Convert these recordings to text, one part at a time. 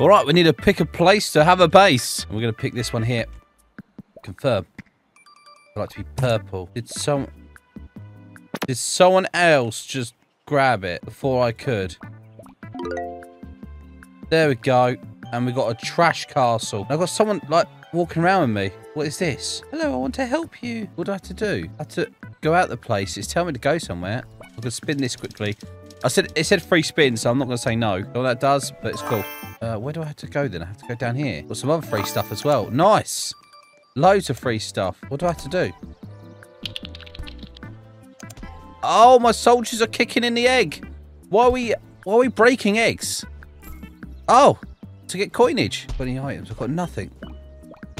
All right, we need to pick a place to have a base. And we're going to pick this one here. Confirm. I'd like to be purple. Did someone else just grab it before I could? There we go. And we got a trash castle. I've got someone, like, walking around with me. What is this? Hello, I want to help you. What do I have to do? I have to go out the place. It's telling me to go somewhere. I'm going to spin this quickly. It said free spin, so I'm not going to say no. All that does, but it's cool. Where do I have to go then? I have to go down here. Got some other free stuff as well. Nice. Loads of free stuff. What do I have to do? Oh, my soldiers are kicking in the egg. Why are we breaking eggs? Oh, to get coinage. 20 items. I've got nothing.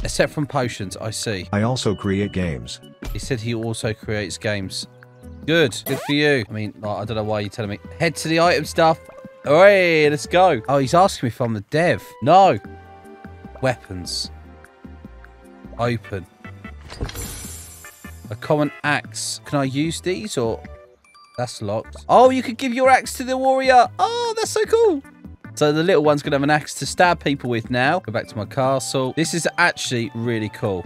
Except from potions, I see. I also create games. He said he also creates games. Good. Good for you. I mean, I don't know why you're telling me. Head to the item stuff. All right, let's go. Oh, he's asking me if I'm the dev. No. Weapons. Open. A common axe. Can I use these or... That's locked. Oh, you could give your axe to the warrior. Oh, that's so cool. So the little one's going to have an axe to stab people with now. Go back to my castle. This is actually really cool.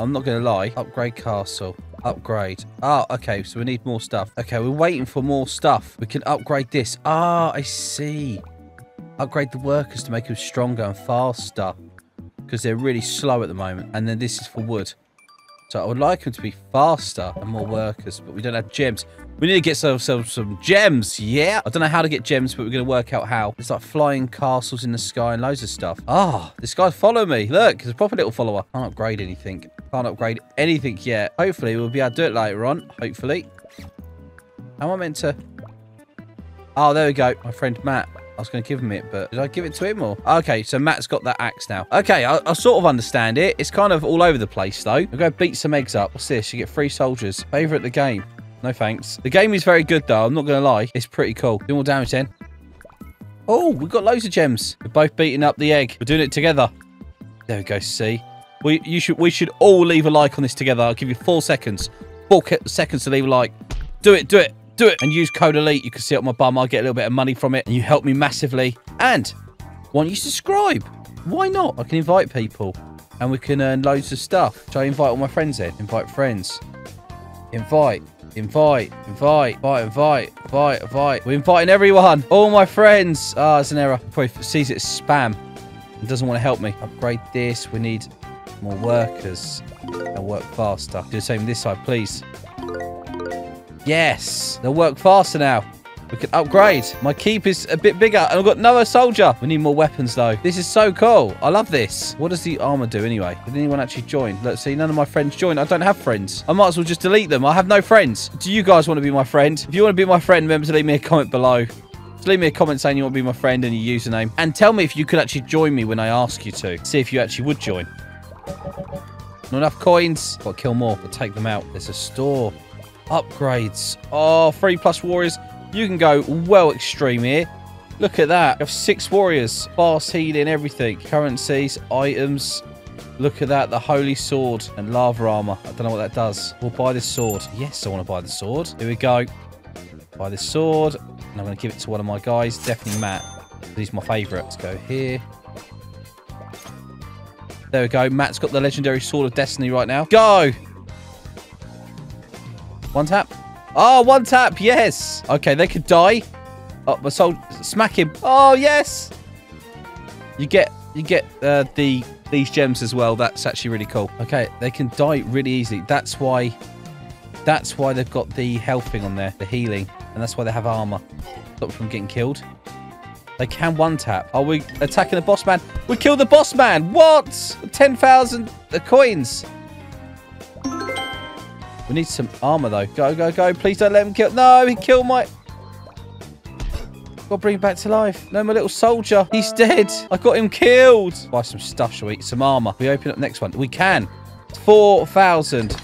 I'm not going to lie. Upgrade castle. Upgrade. Oh, okay. So we need more stuff. Okay, we're waiting for more stuff. We can upgrade this. Ah, I see. Upgrade the workers to make them stronger and faster. Because they're really slow at the moment. And then this is for wood. So I would like them to be faster and more workers. But we don't have gems. We need to get ourselves some gems. Yeah. I don't know how to get gems, but we're going to work out how. It's like flying castles in the sky and loads of stuff. Ah, oh, this guy's following me. Look, he's a proper little follower. Can't upgrade anything. Can't upgrade anything yet. Hopefully, we'll be able to do it later on. Hopefully. Am I meant to... Oh, there we go. My friend Matt. I was going to give him it, but did I give it to him or? Okay, so Matt's got that axe now. Okay, I sort of understand it. It's kind of all over the place, though. I'm going to beat some eggs up. What's this? You get 3 soldiers. Favorite the game. No thanks. The game is very good, though. I'm not going to lie. It's pretty cool. Do more damage then. Oh, we've got loads of gems. We're both beating up the egg. We're doing it together. There we go, see? We should all leave a like on this together. I'll give you 4 seconds. 4 seconds to leave a like. Do it, do it. Do it and use code ELITE. You can see it on my bum. I'll get a little bit of money from it. And you help me massively. And why don't you subscribe? Why not? I can invite people. And we can earn loads of stuff. Should I invite all my friends then? Invite friends. Invite. Invite. Invite. Invite. Invite. Invite. Invite. We're inviting everyone. All my friends. Ah, it's an error. Probably sees it as spam. And doesn't want to help me. Upgrade this. We need more workers. And work faster. Do the same this side, please. Yes, they'll work faster now. We can upgrade. My keep is a bit bigger, and I've got another soldier. We need more weapons, though. This is so cool. I love this. What does the armor do, anyway? Did anyone actually join? Let's see, none of my friends joined. I don't have friends. I might as well just delete them. I have no friends. Do you guys want to be my friend? If you want to be my friend, remember to leave me a comment below. Just leave me a comment saying you want to be my friend and your username. And tell me if you could actually join me when I ask you to. See if you actually would join. Not enough coins. Got to kill more. I'll take them out. There's a store. Upgrades. Oh, 3+ warriors. You can go well extreme here. Look at that. You have 6 warriors. Fast healing, everything. Currencies, items. Look at that. The holy sword and lava armor. I don't know what that does. We'll buy this sword. Yes, I want to buy the sword. Here we go. Buy this sword. And I'm going to give it to one of my guys. Definitely Matt. He's my favorite. Let's go here. There we go. Matt's got the legendary sword of destiny right now. Go! One tap. Oh, one tap. Yes. Okay, they could die. Oh, my soul. Smack him. Oh, yes. You get these gems as well. That's actually really cool. Okay, they can die really easily. That's why they've got the health thing on there, the healing, and that's why they have armor. Stop from getting killed. They can one tap. Are we attacking the boss man? We killed the boss man. What? 10,000 coins. We need some armor, though. Go, go, go. Please don't let him kill. No, he killed my... Got to bring him back to life. No, my little soldier. He's dead. I got him killed. Buy some stuff, shall we? Some armor. We open up next one. We can. 4,000.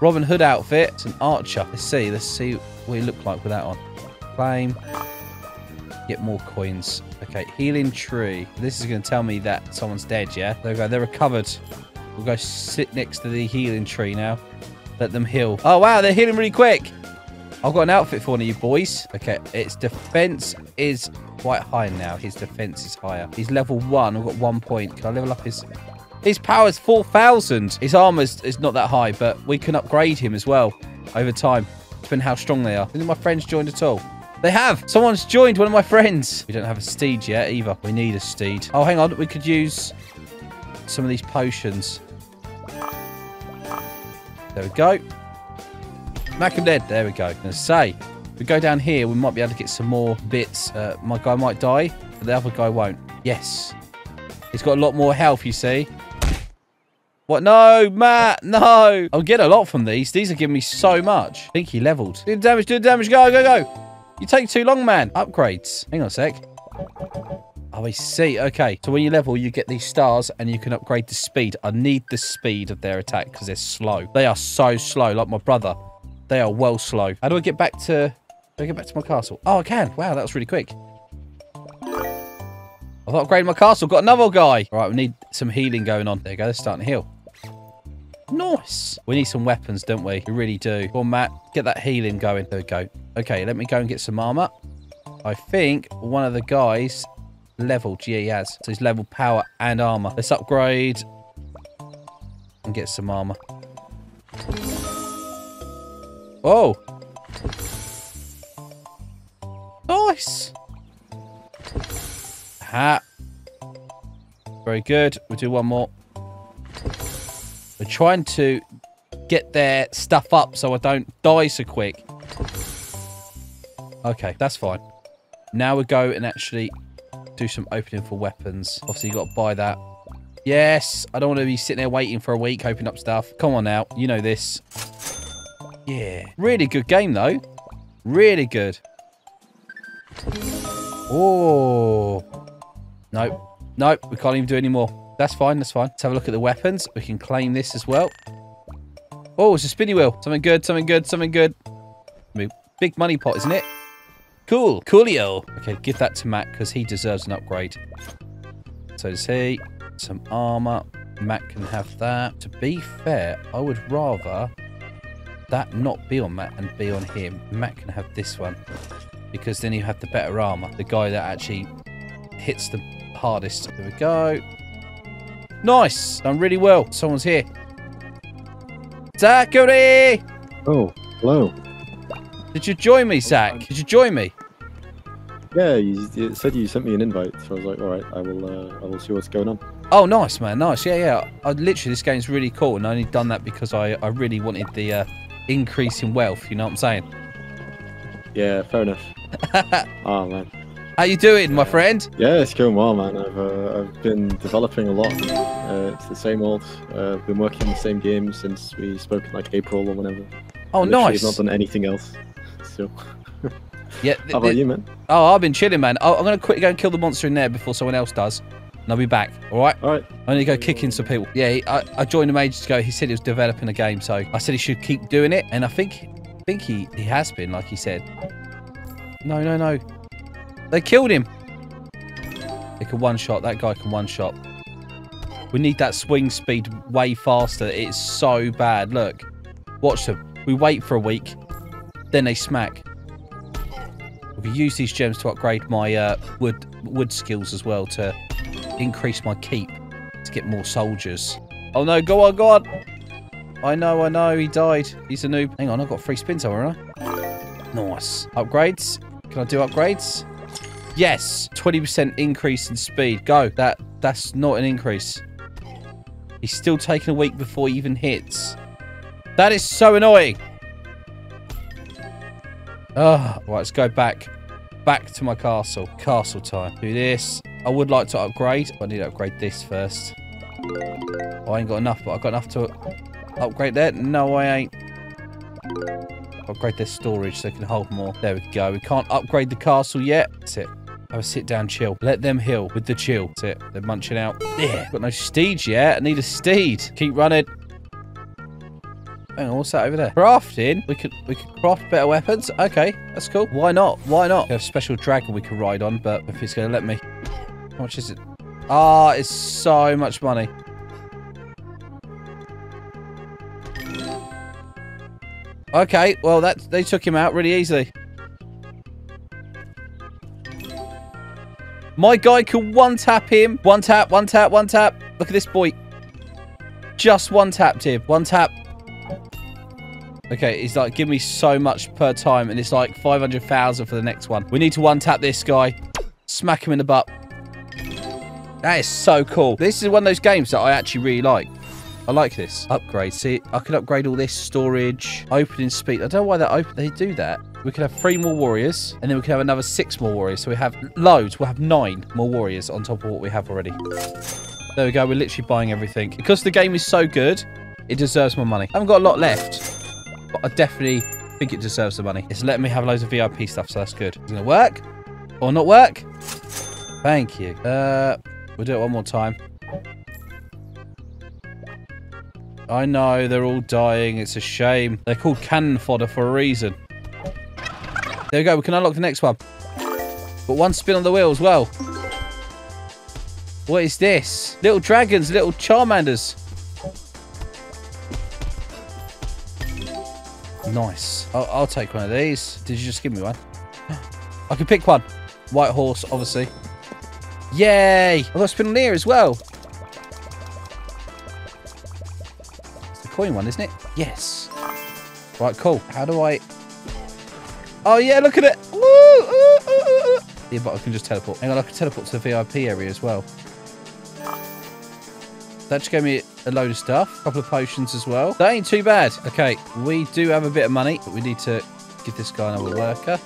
Robin Hood outfit. It's an archer. Let's see what he looked like with that on. Claim. Get more coins. Okay, healing tree. This is going to tell me that someone's dead, yeah? There we go. They're recovered. We'll go sit next to the healing tree now. Let them heal. Oh, wow, they're healing really quick. I've got an outfit for one of you boys. Okay, its defense is quite high now. His defense is higher. He's level 1. I've got 1 point. Can I level up his... His power's 4,000. His armor is not that high, but we can upgrade him as well over time. Depending how strong they are. None of my friends joined at all. They have. Someone's joined one of my friends. We don't have a steed yet either. We need a steed. Oh, hang on. We could use some of these potions. There we go. Mac him dead. There we go. I'm going to say, if we go down here, we might be able to get some more bits. My guy might die, but the other guy won't. Yes. He's got a lot more health, you see. What? No, Matt, no. I'll get a lot from these. These are giving me so much. I think he leveled. Do the damage, do the damage. Go, go, go. You take too long, man. Upgrades. Hang on a sec. Oh, I see. Okay. So when you level, you get these stars and you can upgrade the speed. I need the speed of their attack because they're slow. They are so slow, like my brother. They are well slow. How do I get back to... Do I get back to my castle? Oh, I can. Wow, that was really quick. I've upgraded my castle. Got another guy. All right, we need some healing going on. There you go. They're starting to heal. Nice. We need some weapons, don't we? We really do. Come on, Matt. Get that healing going. There we go. Okay, let me go and get some armor. I think one of the guys leveled. Yeah, he has. So he's leveled power and armor. Let's upgrade and get some armor. Oh. Nice. Hat. Very good. We'll do one more. We're trying to get their stuff up so I don't die so quick. Okay, that's fine. Now we go and actually do some opening for weapons. Obviously, you've got to buy that. Yes. I don't want to be sitting there waiting for a week, opening up stuff. Come on now. You know this. Yeah. Really good game, though. Really good. Oh. Nope. Nope. We can't even do any more. That's fine. That's fine. Let's have a look at the weapons. We can claim this as well. Oh, it's a spinny wheel. Something good. Something good. Something good. Big money pot, isn't it? Cool. Coolio. Okay, give that to Mac because he deserves an upgrade. So does he. Some armor. Mac can have that. To be fair, I would rather that not be on Mac and be on him. Mac can have this one because then you have the better armor. The guy that actually hits the hardest. There we go. Nice. Done really well. Someone's here. Zachary! Oh, hello. Did you join me, Zach? Did you join me? Yeah, you said you sent me an invite, so I was like, all right, I will see what's going on. Oh, nice, man, nice. Yeah, yeah. Literally, this game's really cool, and I only done that because I really wanted the increase in wealth. You know what I'm saying? Yeah, fair enough. Oh man. How you doing, my friend? Yeah, it's going well, man. I've been developing a lot. It's the same old. I've been working on the same game since we spoke in like April or whenever. Oh, nice. I've not done anything else. So, yeah, how about you, man? Oh, I've been chilling, man. I'm going to quickly go and kill the monster in there before someone else does. And I'll be back. All right? All right. I need to go kicking some people. Yeah, I joined him ages ago. He said he was developing a game, so I said he should keep doing it. And I think he has been, like he said. No, no, no. They killed him. They can one-shot. That guy can one-shot. We need that swing speed way faster. It's so bad. Look. Watch them. We wait for a week. Then they smack. We use these gems to upgrade my wood skills as well to increase my keep to get more soldiers. Oh no, go on, go on. I know, he died. He's a noob. Hang on, I've got free spin somewhere, haven't I? Nice. Upgrades. Can I do upgrades? Yes. 20% increase in speed. Go. That's not an increase. He's still taking a week before he even hits. That is so annoying. Oh, right, let's go back to my castle. Castle time. Do this. I would like to upgrade. I need to upgrade this first. Oh, I ain't got enough, but I've got enough to upgrade there. No, I ain't. Upgrade their storage so they can hold more. There we go. We can't upgrade the castle yet. That's it. Have a sit down, chill. Let them heal with the chill. That's it. They're munching out. Yeah. Got no steed yet. I need a steed. Keep running. Hang on, what's that over there? Crafting? We could craft better weapons. Okay, that's cool. Why not? Why not? We have a special dragon we could ride on, but if he's going to let me. How much is it? Ah, it's so much money. Okay, well, they took him out really easily. My guy can one-tap him. One tap, one tap, one tap. Look at this boy. Just one-tapped him. One tap. Okay, he's like, give me so much per time, and it's like 500,000 for the next one. We need to one-tap this guy. Smack him in the butt. That is so cool. This is one of those games that I actually really like. I like this. Upgrade. See, I can upgrade all this storage. Opening speed. I don't know why they do that. We could have 3 more warriors, and then we could have another 6 more warriors. So we have loads. We'll have 9 more warriors on top of what we have already. There we go. We're literally buying everything. Because the game is so good, it deserves my money. I haven't got a lot left, but I definitely think it deserves the money. It's letting me have loads of VIP stuff, so that's good. Is it going to work? Or not work? Thank you. We'll do it one more time. I know, they're all dying. It's a shame. They're called cannon fodder for a reason. There we go. We can unlock the next one. But one spin on the wheel as well. What is this? Little dragons, little Charmanders. Nice. I'll take one of these. Did you just give me one? I can pick one. White horse, obviously. Yay! I've got a spin on here as well. It's the coin one, isn't it? Yes. Right, cool. How do I... Oh, yeah, look at it. Woo, ooh, ooh, ooh. Yeah, but I can just teleport. Hang on, I can teleport to the VIP area as well. That just gave me a load of stuff. A couple of potions as well. That ain't too bad. Okay, we do have a bit of money, but we need to give this guy another worker.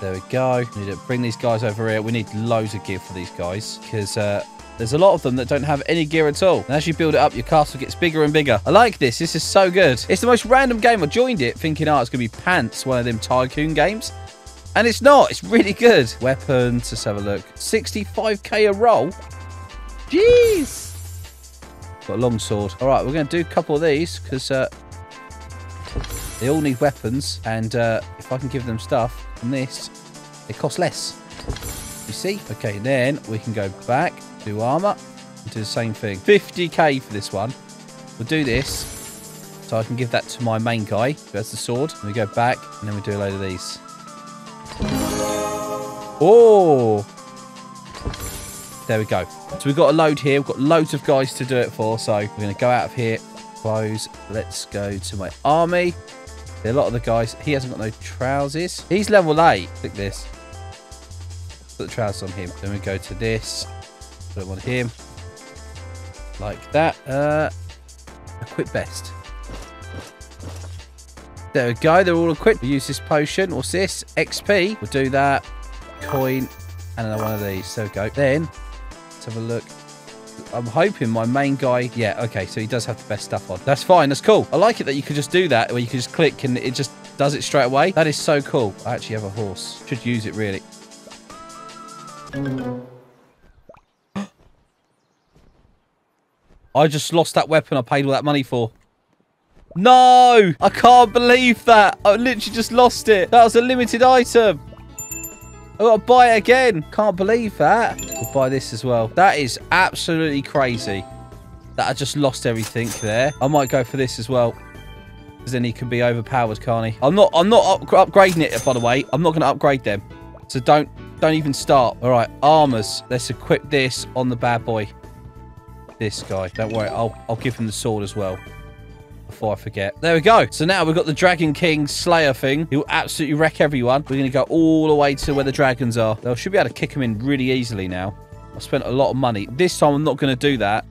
There we go. We need to bring these guys over here. We need loads of gear for these guys because there's a lot of them that don't have any gear at all. And as you build it up, your castle gets bigger and bigger. I like this. This is so good. It's the most random game. I joined it thinking, oh, it's going to be pants, one of them tycoon games. And it's not. It's really good. Weapons. Let's have a look. 65k a roll. Jeez. Got a long sword. All right, we're going to do a couple of these because they all need weapons. And if I can give them stuff... this, it costs less. You see? Okay, then we can go back, do armor, and do the same thing. 50k for this one. We'll do this, so I can give that to my main guy, who has the sword. And we go back, and then we do a load of these. Oh! There we go. So we've got a load here. We've got loads of guys to do it for, so we're going to go out of here, close. Let's go to my army. A lot of the guys, he hasn't got no trousers. He's level 8. Click this. Put the trousers on him. Then we go to this. Put it on him. Like that. Equip best. There we go. They're all equipped. We use this potion. What's this? XP. We'll do that. Coin. And another one of these. There we go. Then, let's have a look. I'm hoping my main guy... Yeah, okay, so he does have the best stuff on. That's fine, that's cool. I like it that you can just do that, where you can just click and it just does it straight away. That is so cool. I actually have a horse. Should use it, really. I just lost that weapon I paid all that money for. No! I can't believe that. I literally just lost it. That was a limited item. I've got to buy it again. Can't believe that. We'll buy this as well. That is absolutely crazy that I just lost everything there. I might go for this as well. Because then he can be overpowered, can't he? I'm not upgrading it, by the way. I'm not going to upgrade them. So don't even start. All right, armors. Let's equip this on the bad boy. This guy. Don't worry. I'll give him the sword as well. Before I forget. There we go. So now we've got the Dragon King Slayer thing. He'll absolutely wreck everyone. We're going to go all the way to where the dragons are. They should be able to kick him in really easily now. I spent a lot of money. This time I'm not going to do that.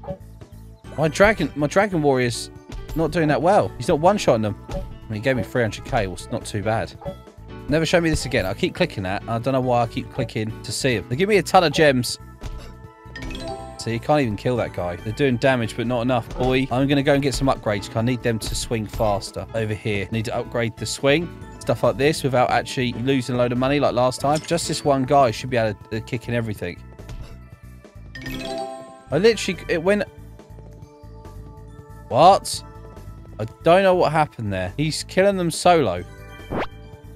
My dragon warrior's not doing that well. He's not one-shotting them. I mean, he gave me 300k. Well, it's not too bad. Never show me this again. I keep clicking that. I don't know why I keep clicking to see him. They give me a ton of gems. So you can't even kill that guy. They're doing damage, but not enough, boy. I'm going to go and get some upgrades because I need them to swing faster. Over here, need to upgrade the swing. Stuff like this without actually losing a load of money like last time. Just this one guy should be able to kick in everything. I literally... It went... What? I don't know what happened there. He's killing them solo.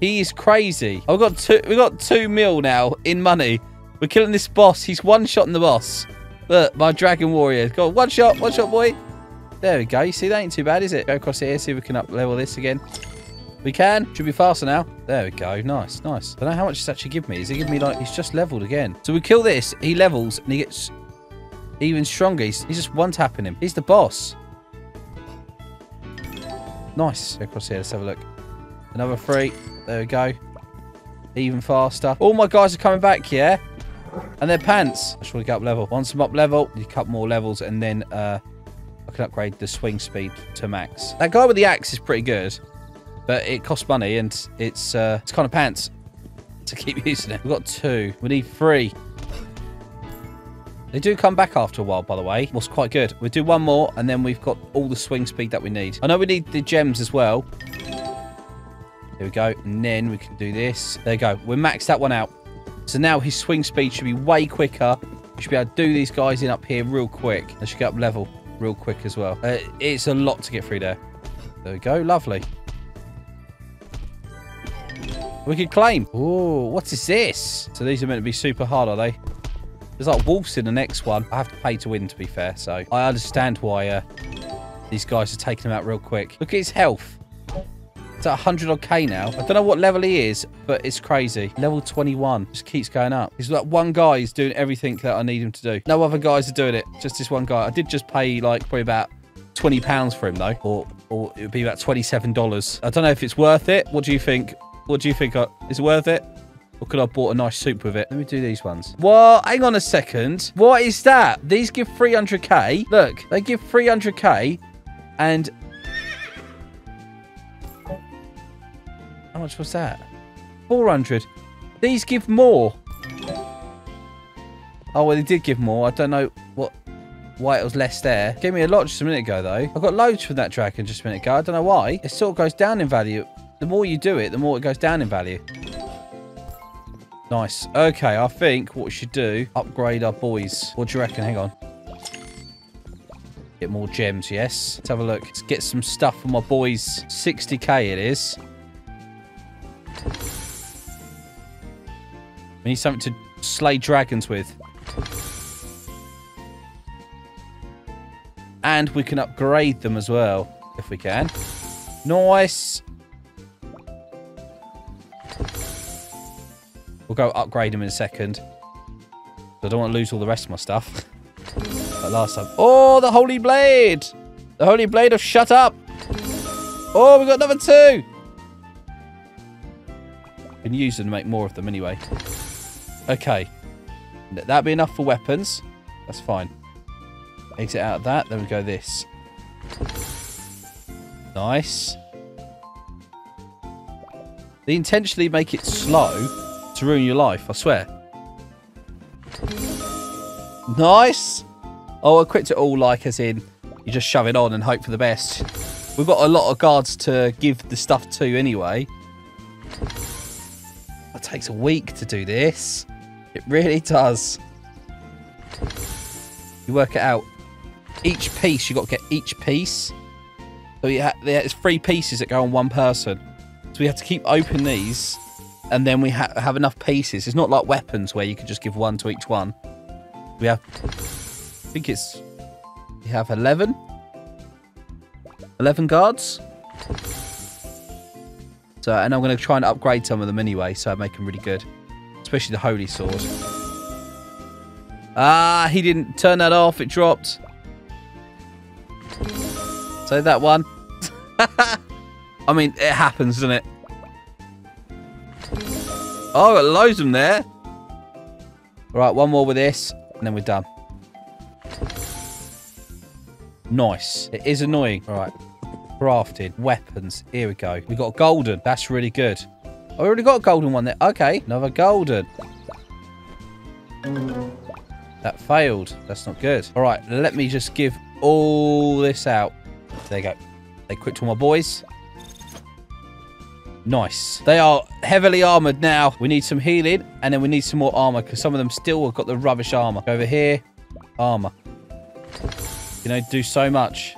He is crazy. I've got we got 2 mil now in money. We're killing this boss. He's one-shotting the boss. Look, my dragon warrior. Go on, one shot, boy. There we go. You see, that ain't too bad, is it? Go across here, see if we can up-level this again. We can. Should be faster now. There we go. Nice, nice. I don't know how much it's actually give me. Is it giving me like... He's just leveled again. So we kill this. He levels and he gets even stronger. He's just one-tapping him. He's the boss. Nice. Across here. Let's have a look. Another three. There we go. Even faster. All my guys are coming back, yeah? And their pants. I just want to get up level. Once I'm up level, you cut more levels and then... I can upgrade the swing speed to max. That guy with the axe is pretty good, but it costs money and it's kind of pants to keep using it. We've got two. We need three. They do come back after a while, by the way. What's quite good. We'll do one more, and then we've got all the swing speed that we need. I know we need the gems as well. There we go. And then we can do this. There we go. We'll max that one out. So now his swing speed should be way quicker. We should be able to do these guys in up here real quick. They should get up level real quick as well. It's a lot to get through there. There we go. Lovely. We could claim. Oh, what is this? So these are meant to be super hard, are they? There's like wolves in the next one. I have to pay to win, to be fair. So I understand why these guys are taking him out real quick. Look at his health. It's at 100 odd K now. I don't know what level he is, but it's crazy. Level 21. Just keeps going up. He's like one guy is doing everything that I need him to do. No other guys are doing it. Just this one guy. I did just pay like probably about £20 for him though. Or it would be about $27. I don't know if it's worth it. What do you think? What do you think? Is it worth it? Or could I have bought a nice soup with it? Let me do these ones. Well, hang on a second. What is that? These give 300K. Look, they give 300K and... How much was that? 400. These give more. Oh, well, they did give more. I don't know what, why it was less there. Gave me a lot just a minute ago, though. I got loads from that dragon just a minute ago. I don't know why. It sort of goes down in value. The more you do it, the more it goes down in value. Nice. Okay, I think what we should do, upgrade our boys. What do you reckon? Hang on. Get more gems, yes. Let's have a look. Let's get some stuff for my boys. 60K it is. We need something to slay dragons with. And we can upgrade them as well, if we can. Nice. We'll go upgrade them in a second. I don't want to lose all the rest of my stuff. But last time. Oh, the Holy Blade. The Holy Blade of Shut Up. Oh, we got another two. Can use them to make more of them anyway. Okay, that'd be enough for weapons. That's fine. Exit out of that. Then we go this. Nice. They intentionally make it slow to ruin your life, I swear. Nice. Oh, equipped it all, like as in you just shove it on and hope for the best. We've got a lot of guards to give the stuff to anyway. It takes a week to do this. It really does. You work it out. Each piece, you got to get each piece. So there's three pieces that go on one person. So we have to keep open these, and then we have enough pieces. It's not like weapons where you can just give one to each one. We have, I think it's, we have 11 guards. So, and I'm going to try and upgrade some of them anyway, so I make them really good. Especially the Holy Sword. Ah, he didn't turn that off. It dropped. So that one. I mean, it happens, doesn't it? Oh, I got loads of them there. Right, one more with this, and then we're done. Nice. It is annoying. All right. Crafted weapons. Here we go. We got a golden. That's really good. I already got a golden one there. Okay, another golden. That failed. That's not good. All right, let me just give all this out. There you go. They equipped all my boys. Nice. They are heavily armored now. We need some healing, and then we need some more armor because some of them still have got the rubbish armor. Over here, armor. You know, do so much.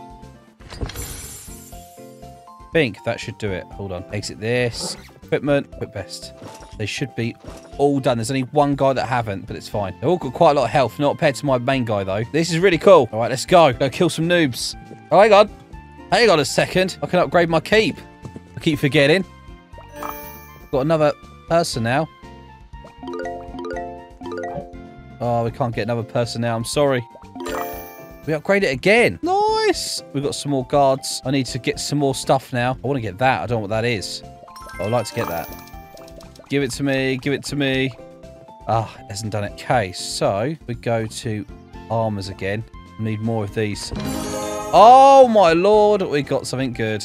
Think that should do it. Hold on. Exit this. Equipment. Equip best. They should be all done. There's only one guy that haven't, but it's fine. They've all got quite a lot of health. Not compared to my main guy, though. This is really cool. All right, let's go. Go kill some noobs. Oh, hang on. Hang on a second. I can upgrade my keep. I keep forgetting. Got another person now. Oh, we can't get another person now. I'm sorry. We upgrade it again. Nice. We've got some more guards. I need to get some more stuff now. I want to get that. I don't know what that is. I would like to get that. Give it to me. Give it to me. Ah, it hasn't done it. Okay, so we go to armors again. We need more of these. Oh, my lord. We got something good.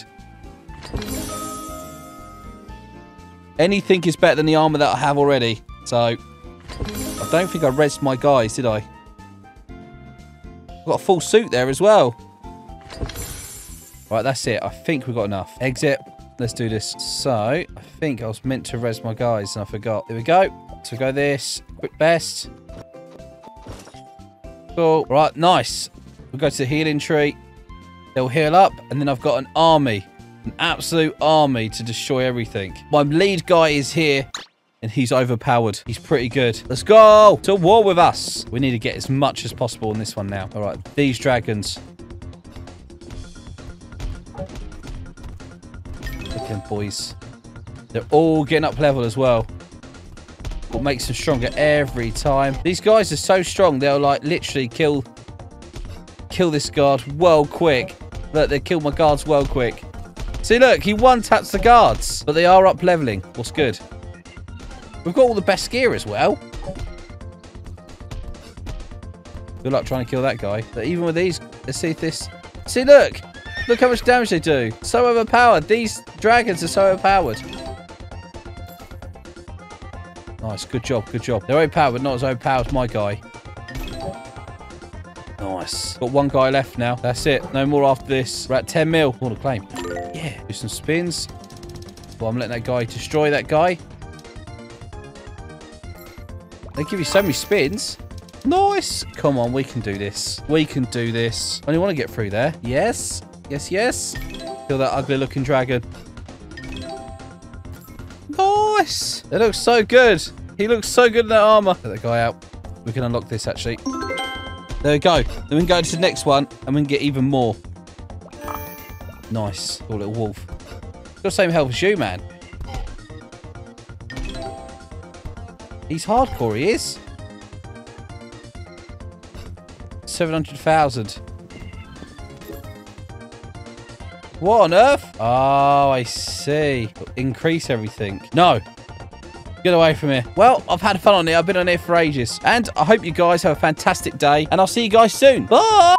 Anything is better than the armor that I have already. So, I don't think I rezzed my guys, did I? I've got a full suit there as well. Right, that's it. I think we've got enough. Exit. Let's do this. So, I think I was meant to res my guys and I forgot. There we go. So, go this. Quick best. Cool. Right, nice. We'll go to the healing tree. They'll heal up. And then I've got an army. An absolute army to destroy everything. My lead guy is here. And he's overpowered. He's pretty good. Let's go to war with us. We need to get as much as possible in this one now. All right, these dragons. Look at boys. They're all getting up level as well. What makes them stronger every time. These guys are so strong. They'll like literally kill this guard well quick. Look, they kill my guards well quick. See, look, he one-taps the guards. But they are up leveling. What's good? We've got all the best gear as well. Good luck trying to kill that guy. But even with these, let's see if this... See, look! Look how much damage they do. So overpowered. These dragons are so overpowered. Nice. Good job. Good job. They're overpowered, but not as overpowered as my guy. Nice. Got one guy left now. That's it. No more after this. We're at 10 mil. Want to claim. Yeah. Do some spins. Well, I'm letting that guy destroy that guy. They give you so many spins. Nice. Come on, we can do this. We can do this. I only want to get through there. Yes. Yes, yes. Kill that ugly looking dragon. Nice. They look so good. He looks so good in that armor. Get that guy out. We can unlock this, actually. There we go. Then we can go to the next one, and we can get even more. Nice. Oh, little wolf. Got the same health as you, man. He's hardcore, he is. 700,000. What on earth? Oh, I see. Increase everything. No. Get away from here. Well, I've had fun on it. I've been on it for ages. And I hope you guys have a fantastic day. And I'll see you guys soon. Bye!